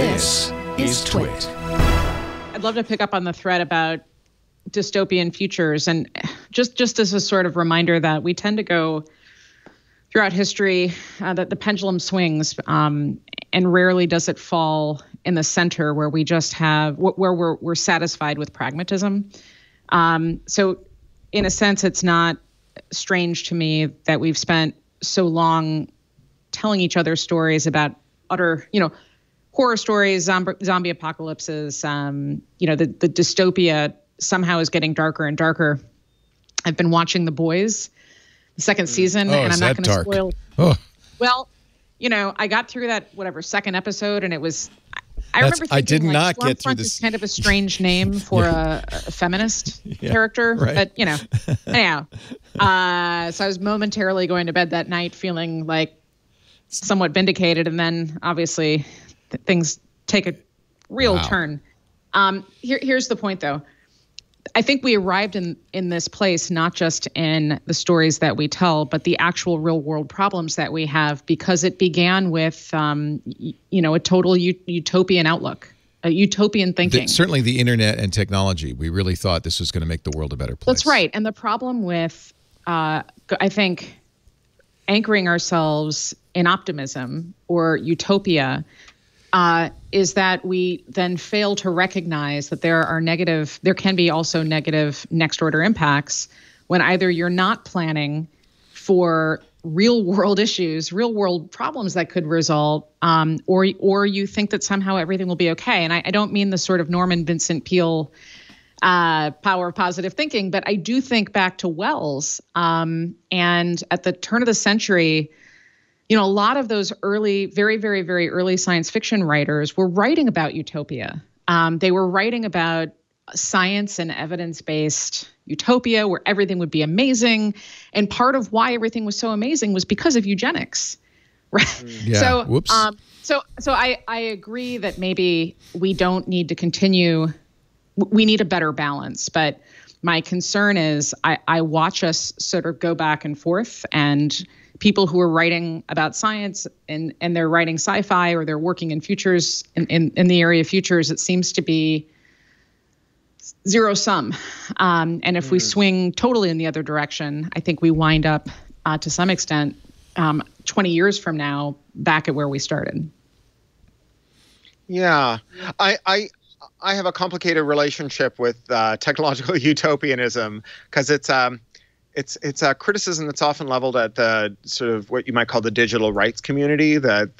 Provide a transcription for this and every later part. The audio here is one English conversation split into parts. This is TWiT. I'd love to pick up on the thread about dystopian futures, and just as a sort of reminder that we tend to go throughout history that the pendulum swings, and rarely does it fall in the center where we just have where we're satisfied with pragmatism. So, in a sense, it's not strange to me that we've spent so long telling each other stories about utter, horror stories, zombie apocalypses. The dystopia somehow is getting darker and darker. I've been watching The Boys, the second season, and I'm not going to spoil. Oh. Well, I got through that second episode, and it was. I remember thinking, Slumfront get through this. Is kind of a strange name for a feminist character, right. But anyhow. So I was momentarily going to bed that night feeling like somewhat vindicated, and then obviously things take a real turn. Here's the point, though. I think we arrived in this place not just in the stories that we tell, but the actual real world problems that we have, because it began with, a total utopian outlook, a utopian thinking. Certainly the internet and technology, we really thought this was going to make the world a better place. That's right. And the problem with, I think, anchoring ourselves in optimism or utopia is that we then fail to recognize that there can be also negative next order impacts when either you're not planning for real world issues, real world problems that could result, or you think that somehow everything will be okay. And I don't mean the sort of Norman Vincent Peale power of positive thinking, but I do think back to Wells, and at the turn of the century, a lot of those early, very, very, very early science fiction writers were writing about utopia. They were writing about science and evidence-based utopia where everything would be amazing. And part of why everything was so amazing was because of eugenics, right? Yeah. So, whoops. So I agree that maybe we don't need to continue. We need a better balance, but my concern is I watch us sort of go back and forth, and people who are writing about science and they're writing sci-fi, or they're working in futures, in the area of futures, it seems to be zero sum. And if we swing totally in the other direction, I think we wind up to some extent 20 years from now back at where we started. Yeah, I have a complicated relationship with technological utopianism, because it's a criticism that's often leveled at the sort of what you might call the digital rights community, that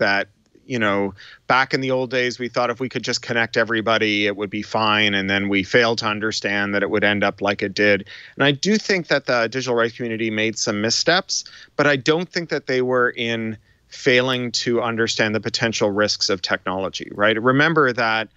back in the old days we thought if we could just connect everybody it would be fine, and then we failed to understand that it would end up like it did. And I do think that the digital rights community made some missteps, but I don't think that they were in failing to understand the potential risks of technology, right? Remember that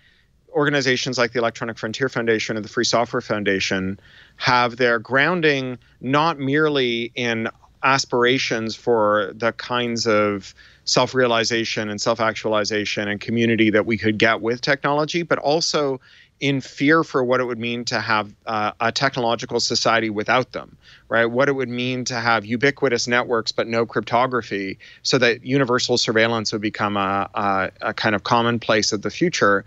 organizations like the Electronic Frontier Foundation and the Free Software Foundation have their grounding not merely in aspirations for the kinds of self-realization and self-actualization and community that we could get with technology, but also in fear for what it would mean to have a technological society without them, right? What it would mean to have ubiquitous networks but no cryptography, so that universal surveillance would become a kind of commonplace of the future.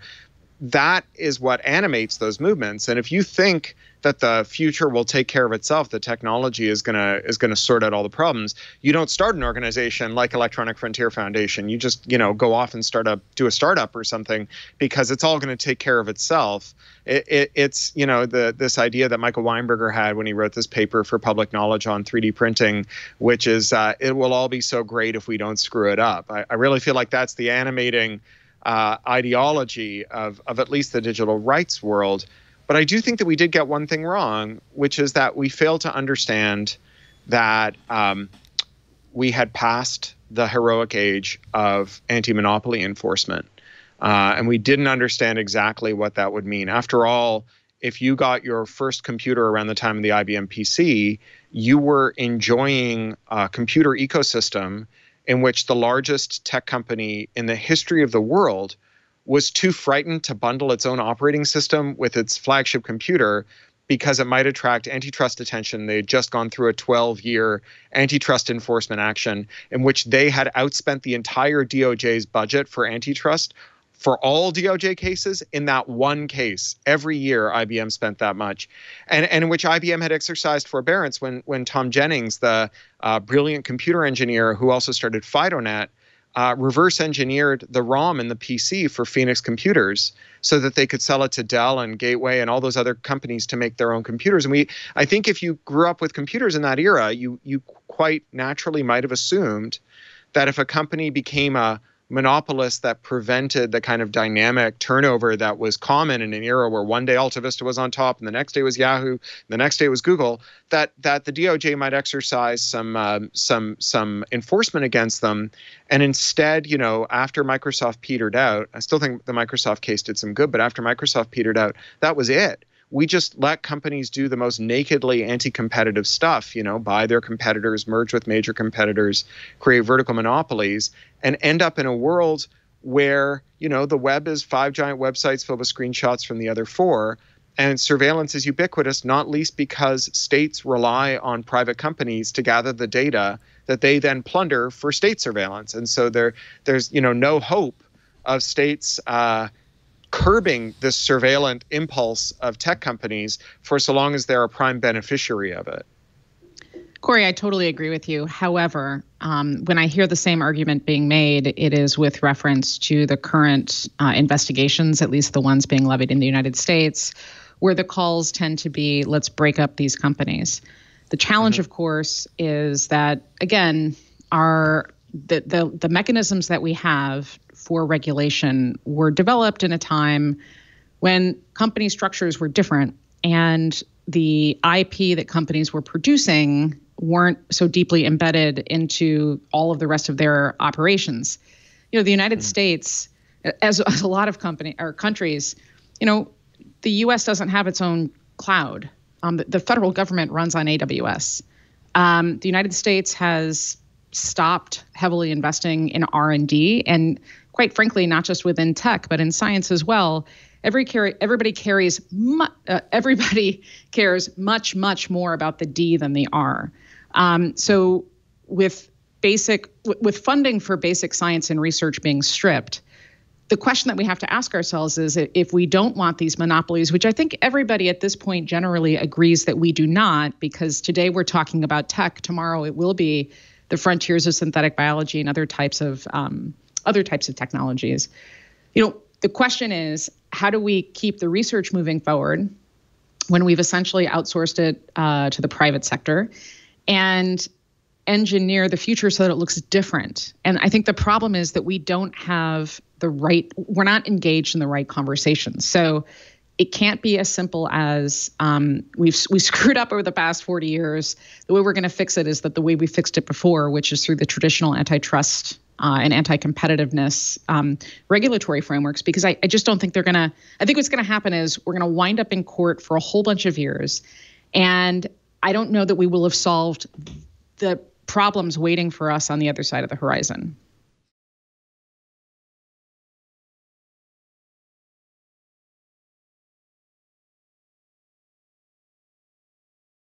That is what animates those movements. And if you think that the future will take care of itself, the technology is gonna sort out all the problems, you don't start an organization like Electronic Frontier Foundation. You just, go off and do a startup or something, because it's all gonna take care of itself. It's this idea that Michael Weinberger had when he wrote this paper for Public Knowledge on 3D printing, which is it will all be so great if we don't screw it up. I really feel like that's the animating ideology of at least the digital rights world. But I do think that we did get one thing wrong, which is that we failed to understand that we had passed the heroic age of anti-monopoly enforcement. And we didn't understand exactly what that would mean. After all, if you got your first computer around the time of the IBM PC, you were enjoying a computer ecosystem in which the largest tech company in the history of the world was too frightened to bundle its own operating system with its flagship computer because it might attract antitrust attention. They had just gone through a 12-year antitrust enforcement action in which they had outspent the entire DOJ's budget for antitrust for all DOJ cases, in that one case, every year IBM spent that much, and in which IBM had exercised forbearance when Tom Jennings, the brilliant computer engineer who also started FidoNet, reverse engineered the ROM in the PC for Phoenix Computers so that they could sell it to Dell and Gateway and all those other companies to make their own computers. And I think if you grew up with computers in that era, you quite naturally might have assumed that if a company became a monopolist that prevented the kind of dynamic turnover that was common in an era where one day AltaVista was on top and the next day was Yahoo, and the next day was Google, that the DOJ might exercise some enforcement against them. And instead, you know, after Microsoft petered out, I still think the Microsoft case did some good, but after Microsoft petered out, that was it. We just let companies do the most nakedly anti-competitive stuff, you know, buy their competitors, merge with major competitors, create vertical monopolies, and end up in a world where, you know, the web is 5 giant websites filled with screenshots from the other 4, and surveillance is ubiquitous, not least because states rely on private companies to gather the data that they then plunder for state surveillance. And so there's, you know, no hope of states curbing this surveillance impulse of tech companies for so long as they're a prime beneficiary of it. Corey, I totally agree with you. However, when I hear the same argument being made, it is with reference to the current investigations, at least the ones being levied in the United States, where the calls tend to be, let's break up these companies. The challenge, of course, is that, again, the mechanisms that we have for regulation were developed in a time when company structures were different and the IP that companies were producing weren't so deeply embedded into all of the rest of their operations. You know, the United States, as a lot of countries, you know, the US doesn't have its own cloud. The federal government runs on AWS. The United States has stopped heavily investing in R&D, and quite frankly, not just within tech, but in science as well. Everybody cares much, much more about the D than the R. So with funding for basic science and research being stripped, the question that we have to ask ourselves is, if we don't want these monopolies, which I think everybody at this point generally agrees that we do not, because today we're talking about tech, tomorrow it will be the frontiers of synthetic biology and other types of technologies. You know, the question is, how do we keep the research moving forward when we've essentially outsourced it to the private sector, and engineer the future so that it looks different? And I think the problem is that we don't have we're not engaged in the right conversations. So it can't be as simple as we screwed up over the past 40 years. The way we're going to fix it is that the way we fixed it before, which is through the traditional antitrust and anti-competitiveness regulatory frameworks, because I just don't think they're going to – I think what's going to happen is we're going to wind up in court for a whole bunch of years, and I don't know that we will have solved the problems waiting for us on the other side of the horizon.